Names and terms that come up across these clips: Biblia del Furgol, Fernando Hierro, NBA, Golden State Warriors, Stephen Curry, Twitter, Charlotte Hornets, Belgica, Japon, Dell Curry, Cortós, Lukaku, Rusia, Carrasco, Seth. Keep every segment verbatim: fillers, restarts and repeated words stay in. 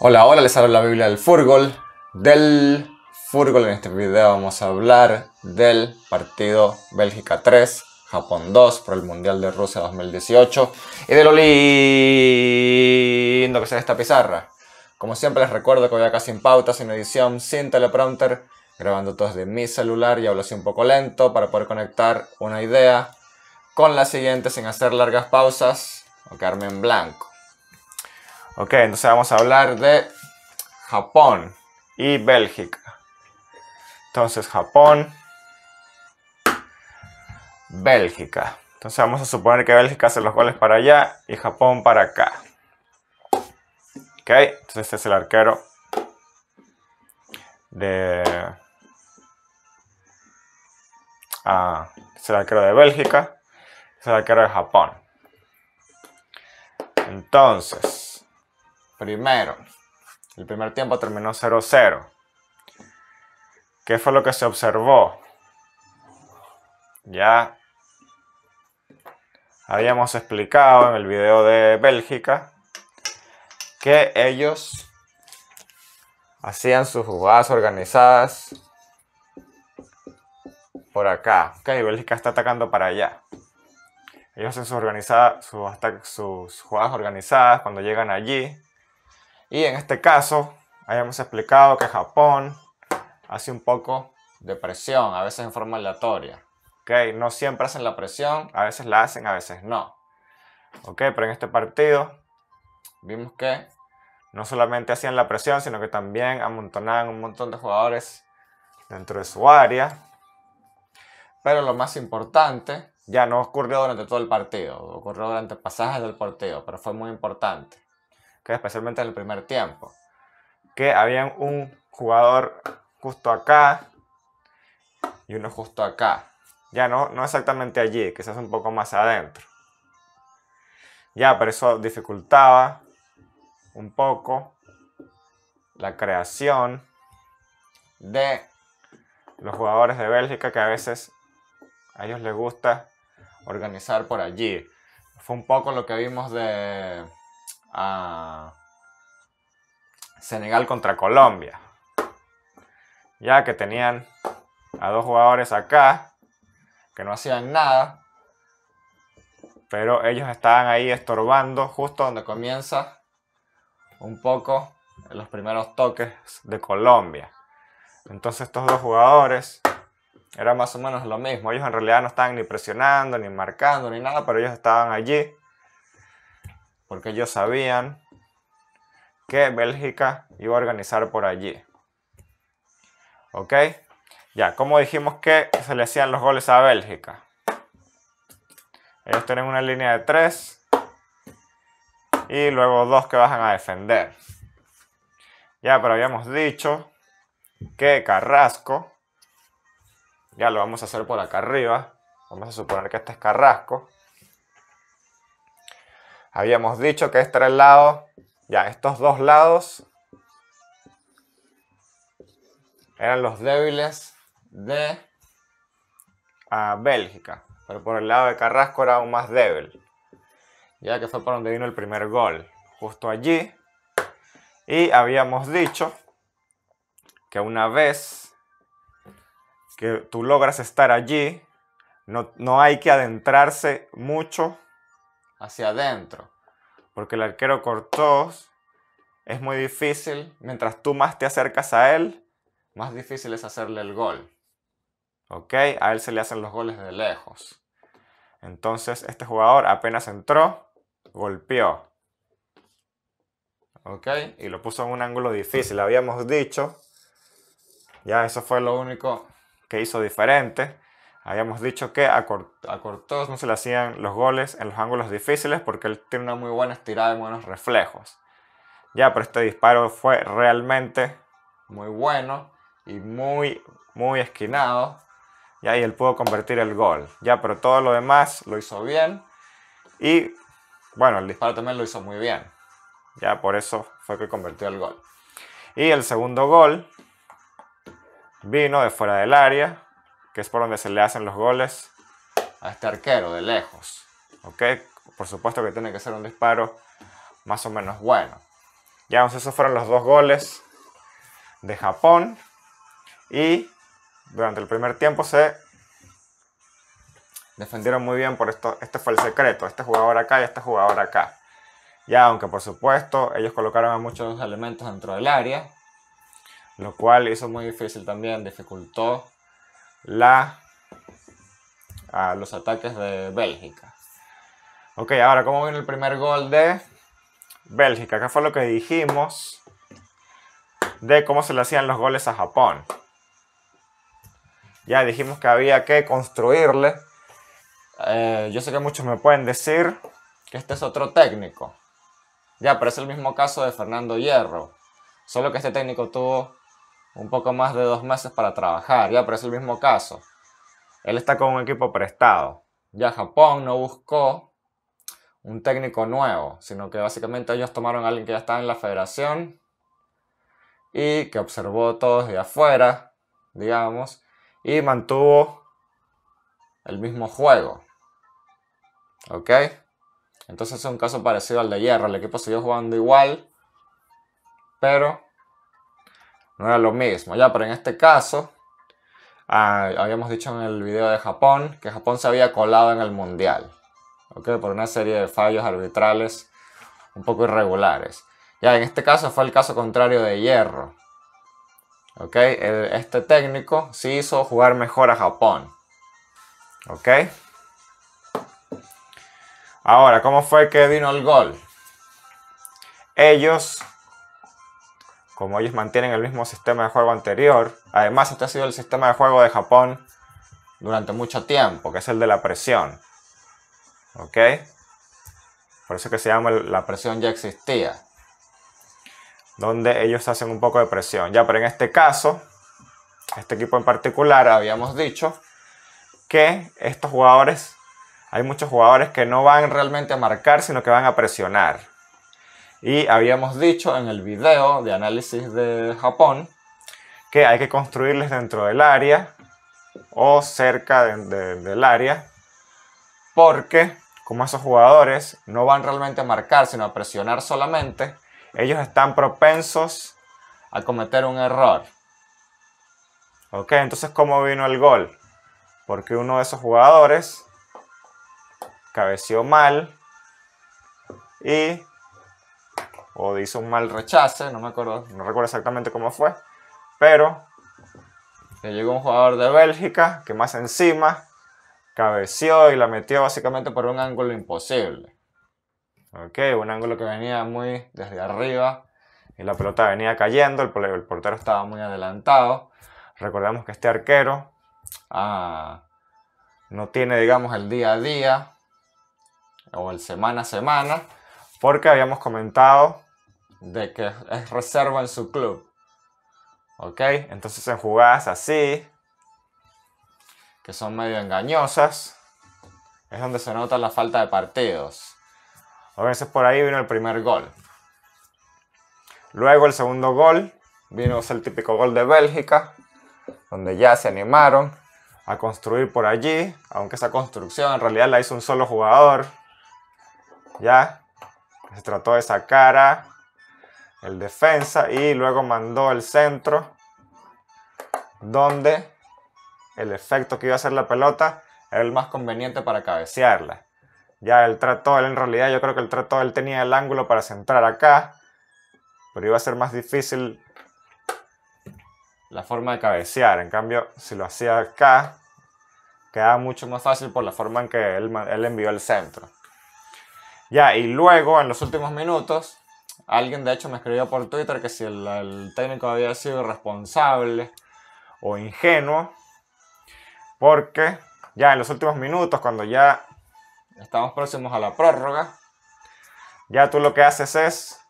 Hola, hola, les hablo la Biblia del Furgol, del Furgol. En este video vamos a hablar del partido Bélgica tres, Japón dos por el Mundial de Rusia dos mil dieciocho y de lo lindo que será esta pizarra. Como siempre les recuerdo que voy acá sin pauta, sin edición, sin teleprompter, grabando todo desde mi celular y hablo así un poco lento para poder conectar una idea con la siguiente sin hacer largas pausas o quedarme en blanco. Ok, entonces vamos a hablar de Japón y Bélgica. Entonces Japón, Bélgica. Entonces vamos a suponer que Bélgica hace los goles para allá y Japón para acá. Ok, entonces este es el arquero de... Ah, este es el arquero de Bélgica, este es el arquero de Japón. Entonces... Primero, el primer tiempo terminó cero cero. ¿Qué fue lo que se observó? Ya habíamos explicado en el video de Bélgica que ellos hacían sus jugadas organizadas por acá. Ok, Bélgica está atacando para allá. Ellos hacen sus, organizadas, sus, sus jugadas organizadas cuando llegan allí. Y en este caso, habíamos explicado que Japón hace un poco de presión, a veces en forma aleatoria. ¿Okay? No siempre hacen la presión, a veces la hacen, a veces no. ¿Okay? Pero en este partido vimos que no solamente hacían la presión, sino que también amontonaban un montón de jugadores dentro de su área. Pero lo más importante, ya no ocurrió durante todo el partido, ocurrió durante pasajes del partido, pero fue muy importante. Que especialmente en el primer tiempo, que había un jugador justo acá y uno justo acá, ya no, no exactamente allí, quizás un poco más adentro, ya, pero eso dificultaba un poco la creación de los jugadores de Bélgica, que a veces a ellos les gusta organizar por allí. Fue un poco lo que vimos de... a Senegal contra Colombia, ya que tenían a dos jugadores acá que no hacían nada, pero ellos estaban ahí estorbando justo donde comienza un poco los primeros toques de Colombia. Entonces estos dos jugadores eran más o menos lo mismo. Ellos en realidad no estaban ni presionando, ni marcando, ni nada, pero ellos estaban allí porque ellos sabían que Bélgica iba a organizar por allí. ¿Ok? Ya, como dijimos que se le hacían los goles a Bélgica. Ellos tienen una línea de tres. Y luego dos que bajan a defender. Ya, pero habíamos dicho que Carrasco. Ya lo vamos a hacer por acá arriba. Vamos a suponer que este es Carrasco. Habíamos dicho que este era el lado, ya, estos dos lados eran los débiles de uh, Bélgica, pero por el lado de Carrasco era aún más débil, ya que fue por donde vino el primer gol, justo allí. Y habíamos dicho que una vez que tú logras estar allí, no, no hay que adentrarse mucho hacia adentro, porque el arquero cortó, es muy difícil, mientras tú más te acercas a él, más difícil es hacerle el gol. ¿Ok? A él se le hacen los goles de lejos. Entonces este jugador apenas entró, golpeó. ¿Ok? Y lo puso en un ángulo difícil, habíamos dicho. Ya eso fue lo único que hizo diferente. Habíamos dicho que a Cortós no se le hacían los goles en los ángulos difíciles porque él tiene una muy buena estirada y buenos reflejos. Ya, pero este disparo fue realmente muy bueno y muy, muy esquinado. Y ahí él pudo convertir el gol. Ya, pero todo lo demás lo hizo bien. Y, bueno, el disparo también lo hizo muy bien. Ya, por eso fue que convirtió el gol. Y el segundo gol vino de fuera del área, que es por donde se le hacen los goles a este arquero de lejos. ¿Ok? Por supuesto que tiene que ser un disparo más o menos bueno. Ya, pues esos fueron los dos goles de Japón. Y durante el primer tiempo se defendieron muy bien por esto. Este fue el secreto, este jugador acá y este jugador acá. Ya, aunque por supuesto ellos colocaron a muchos elementos dentro del área, lo cual hizo muy difícil también, dificultó la, a los ataques de Bélgica. Ok, ahora, ¿cómo viene el primer gol de Bélgica? Acá fue lo que dijimos de cómo se le hacían los goles a Japón. Ya dijimos que había que construirle. Eh, yo sé que muchos me pueden decir que este es otro técnico. Ya, pero es el mismo caso de Fernando Hierro. Solo que este técnico tuvo un poco más de dos meses para trabajar. Ya, pero es el mismo caso. Él está con un equipo prestado. Ya, Japón no buscó un técnico nuevo, sino que básicamente ellos tomaron a alguien que ya estaba en la federación y que observó todos de afuera, digamos, y mantuvo el mismo juego. ¿Ok? Entonces es un caso parecido al de Hierro. El equipo siguió jugando igual, pero no era lo mismo. Ya, pero en este caso, ah, habíamos dicho en el video de Japón que Japón se había colado en el mundial. ¿Ok? Por una serie de fallos arbitrales un poco irregulares. Ya, en este caso fue el caso contrario de Hierro. ¿Ok? El, este técnico sí hizo jugar mejor a Japón. ¿Ok? Ahora, ¿cómo fue que vino el gol? Ellos, como ellos mantienen el mismo sistema de juego anterior, además este ha sido el sistema de juego de Japón durante mucho tiempo, que es el de la presión. ¿Ok? Por eso que se llama la presión ya existía, donde ellos hacen un poco de presión. Ya, pero en este caso, este equipo en particular, habíamos dicho que estos jugadores, hay muchos jugadores que no van realmente a marcar, sino que van a presionar. Y habíamos dicho en el video de análisis de Japón que hay que construirles dentro del área o cerca de, de, del área, porque como esos jugadores no van realmente a marcar, sino a presionar solamente, ellos están propensos a cometer un error. Ok, entonces, ¿cómo vino el gol? Porque uno de esos jugadores cabeceó mal y o hizo un mal rechace, no me acuerdo, no recuerdo exactamente cómo fue, pero le llegó un jugador de Bélgica que más encima cabeció y la metió básicamente por un ángulo imposible. Ok, un ángulo que venía muy desde arriba y la pelota venía cayendo, el, el portero estaba muy adelantado. Recordemos que este arquero ah, no tiene, digamos, el día a día o el semana a semana, porque habíamos comentado de que es reserva en su club. Ok, entonces en jugadas así, que son medio engañosas, es donde se nota la falta de partidos. A veces por ahí vino el primer gol. Luego el segundo gol vino, es el típico gol de Bélgica, donde ya se animaron a construir por allí, aunque esa construcción en realidad la hizo un solo jugador. Ya se trató de sacar a el defensa y luego mandó el centro, donde el efecto que iba a hacer la pelota era el más conveniente para cabecearla. Ya él trató, él en realidad yo creo que él trató, él tenía el ángulo para centrar acá, pero iba a ser más difícil la forma de cabecear. En cambio, si lo hacía acá, quedaba mucho más fácil por la forma en que él, él envió el centro. Ya, y luego en los últimos minutos, alguien de hecho me escribió por Twitter que si el, el técnico había sido irresponsable o ingenuo, porque ya en los últimos minutos, cuando ya estamos próximos a la prórroga, ya tú lo que haces es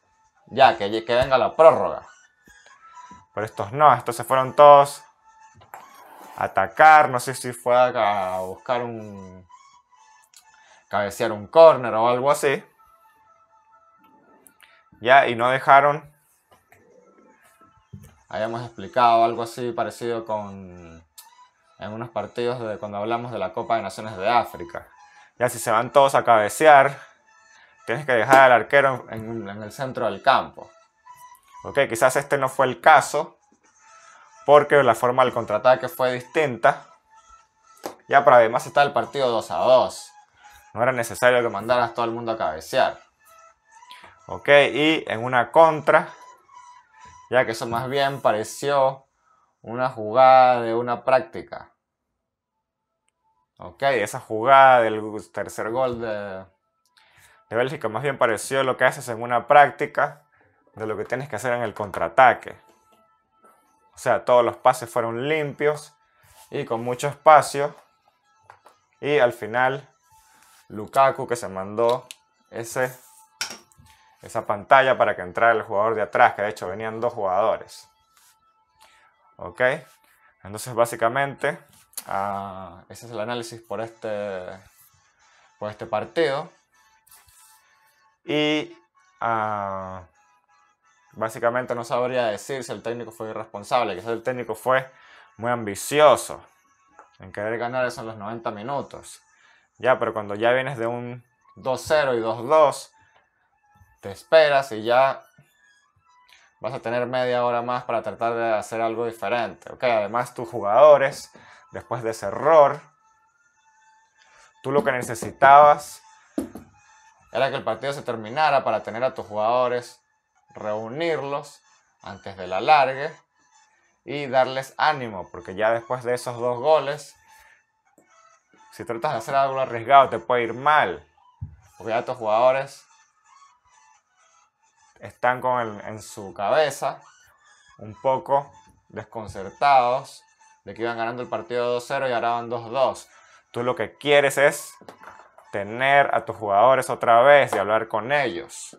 ya que, que venga la prórroga. Pero estos no, estos se fueron todos a atacar. No sé si fue a buscar un, cabecear un córner o algo así. Ya, y no dejaron, habíamos explicado algo así parecido con, en unos partidos de cuando hablamos de la Copa de Naciones de África. Ya, si se van todos a cabecear, tienes que dejar al arquero en, en el centro del campo. Ok, quizás este no fue el caso, porque la forma del contraataque fue distinta. Ya, pero además está el partido dos a dos. No era necesario que mandaras todo el mundo a cabecear. Ok, y en una contra, ya que eso más bien pareció una jugada de una práctica. Ok, esa jugada del tercer gol de, de Bélgica más bien pareció lo que haces en una práctica de lo que tienes que hacer en el contraataque. O sea, todos los pases fueron limpios y con mucho espacio. Y al final, Lukaku, que se mandó ese, esa pantalla para que entrara el jugador de atrás, que de hecho venían dos jugadores. Ok, entonces básicamente uh, ese es el análisis por este, por este partido. Y uh, básicamente no sabría decir si el técnico fue irresponsable, quizás el técnico fue muy ambicioso en querer ganar eso en los noventa minutos. Ya, pero cuando ya vienes de un dos cero y dos dos, te esperas y ya vas a tener media hora más para tratar de hacer algo diferente. Ok, además tus jugadores, después de ese error, tú lo que necesitabas era que el partido se terminara para tener a tus jugadores, reunirlos antes del alargue y darles ánimo, porque ya después de esos dos goles, si tratas de hacer algo arriesgado, te puede ir mal, porque ya tus jugadores están con el, en su cabeza un poco desconcertados de que iban ganando el partido dos cero y ahora van dos dos. Tú lo que quieres es tener a tus jugadores otra vez y hablar con ellos.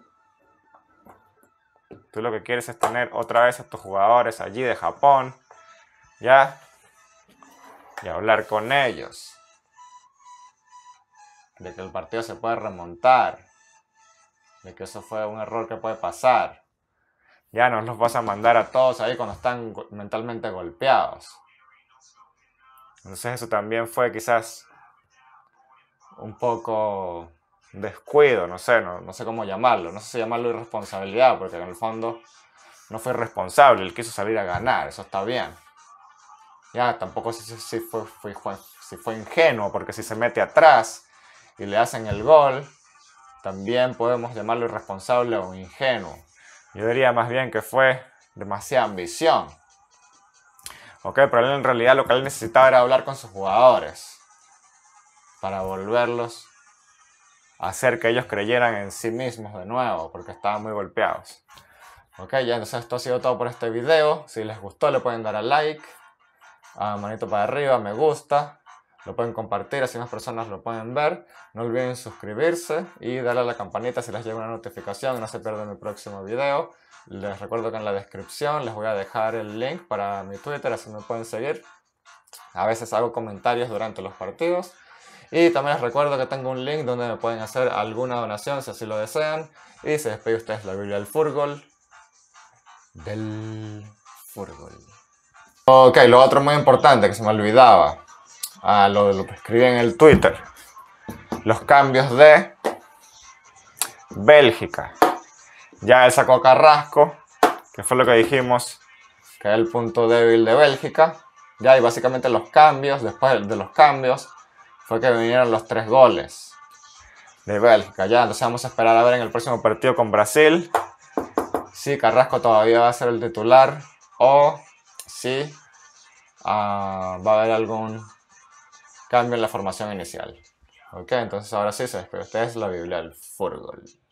Tú lo que quieres es tener otra vez a tus jugadores allí de Japón, ¿ya? Y hablar con ellos de que el partido se puede remontar, de que eso fue un error que puede pasar. Ya no los vas a mandar a todos ahí cuando están mentalmente golpeados. Entonces eso también fue quizás un poco descuido, no sé, no, no sé cómo llamarlo. No sé si llamarlo irresponsabilidad, porque en el fondo no fue irresponsable. Él quiso salir a ganar, eso está bien. Ya, tampoco si, si, fue, fue, si fue ingenuo, porque si se mete atrás y le hacen el gol, también podemos llamarlo irresponsable o ingenuo. Yo diría más bien que fue demasiada ambición. Ok, pero él en realidad lo que él necesitaba era hablar con sus jugadores para volverlos a hacer que ellos creyeran en sí mismos de nuevo, porque estaban muy golpeados. Ok, ya, entonces esto ha sido todo por este video. Si les gustó le pueden dar a like, a manito para arriba, me gusta. Lo pueden compartir, así más personas lo pueden ver. No olviden suscribirse y darle a la campanita si les llega una notificación. No se pierdan mi próximo video. Les recuerdo que en la descripción les voy a dejar el link para mi Twitter, así me pueden seguir. A veces hago comentarios durante los partidos. Y también les recuerdo que tengo un link donde me pueden hacer alguna donación si así lo desean. Y se despide ustedes la Biblia del Furgol. Del Furgol. Ok, lo otro muy importante que se me olvidaba. Ah, lo, lo que escribí en el Twitter. Los cambios de Bélgica. Ya él sacó a Carrasco, que fue lo que dijimos que era el punto débil de Bélgica. Ya, y básicamente los cambios, después de los cambios, fue que vinieron los tres goles de Bélgica. Ya, entonces vamos a esperar a ver en el próximo partido con Brasil si Carrasco todavía va a ser el titular o si ah, va a haber algún cambio en la formación inicial. Ok, entonces ahora sí se despide ustedes la Biblia del Furgol.